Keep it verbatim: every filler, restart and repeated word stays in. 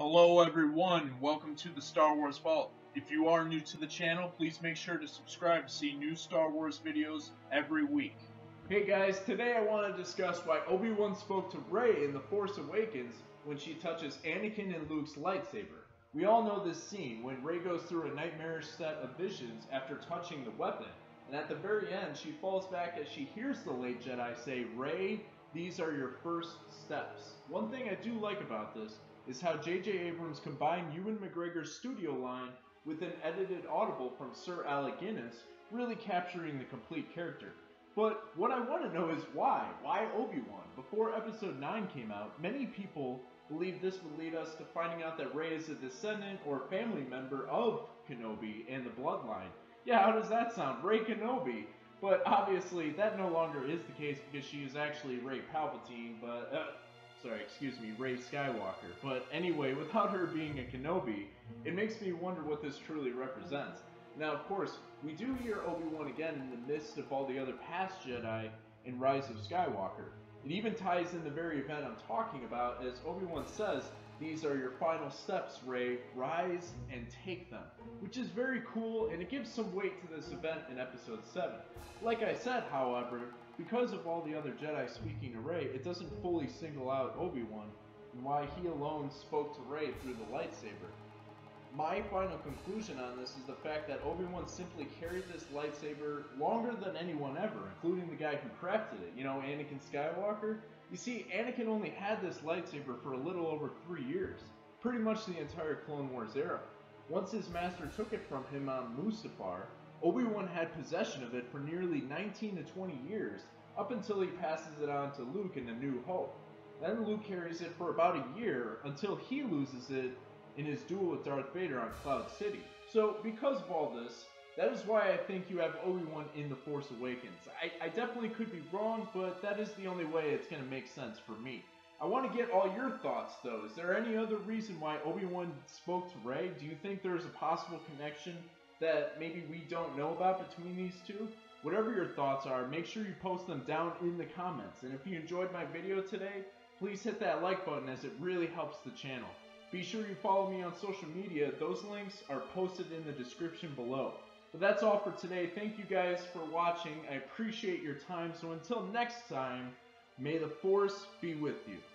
Hello everyone, welcome to the Star Wars Vault. If you are new to the channel, please make sure to subscribe to see new Star Wars videos every week. Hey guys, today I want to discuss why Obi-Wan spoke to Rey in The Force Awakens when she touches Anakin and Luke's lightsaber. We all know this scene when Rey goes through a nightmarish set of visions after touching the weapon, and at the very end she falls back as she hears the late Jedi say, "Rey, these are your first steps." One thing I do like about this is how J J Abrams combined Ewan McGregor's studio line with an edited audible from Sir Alec Guinness, really capturing the complete character. But what I want to know is why? Why Obi-Wan? Before Episode nine came out, many people believed this would lead us to finding out that Rey is a descendant or family member of Kenobi and the bloodline. Yeah, how does that sound? Rey Kenobi! But obviously, that no longer is the case because she is actually Rey Palpatine, but... Uh, Sorry, excuse me, Rey Skywalker. But anyway, without her being a Kenobi, it makes me wonder what this truly represents. Now, of course, we do hear Obi-Wan again in the midst of all the other past Jedi and Rise of Skywalker. It even ties in the very event I'm talking about, as Obi-Wan says, "These are your final steps, Rey. Rise and take them," which is very cool, and it gives some weight to this event in Episode seven. Like I said, however, because of all the other Jedi speaking to Rey, it doesn't fully single out Obi-Wan and why he alone spoke to Rey through the lightsaber. My final conclusion on this is the fact that Obi-Wan simply carried this lightsaber longer than anyone ever, including the guy who crafted it, you know, Anakin Skywalker. You see, Anakin only had this lightsaber for a little over three years, pretty much the entire Clone Wars era. Once his master took it from him on Mustafar, Obi-Wan had possession of it for nearly nineteen to twenty years, up until he passes it on to Luke in A New Hope. Then Luke carries it for about a year until he loses it in his duel with Darth Vader on Cloud City. So because of all this, that is why I think you have Obi-Wan in The Force Awakens. I, I definitely could be wrong, but that is the only way it's going to make sense for me. I want to get all your thoughts though. Is there any other reason why Obi-Wan spoke to Rey? Do you think there's a possible connection that maybe we don't know about between these two? Whatever your thoughts are, make sure you post them down in the comments. And if you enjoyed my video today, please hit that like button as it really helps the channel. Be sure you follow me on social media. Those links are posted in the description below. But that's all for today. Thank you guys for watching. I appreciate your time. So until next time, may the Force be with you.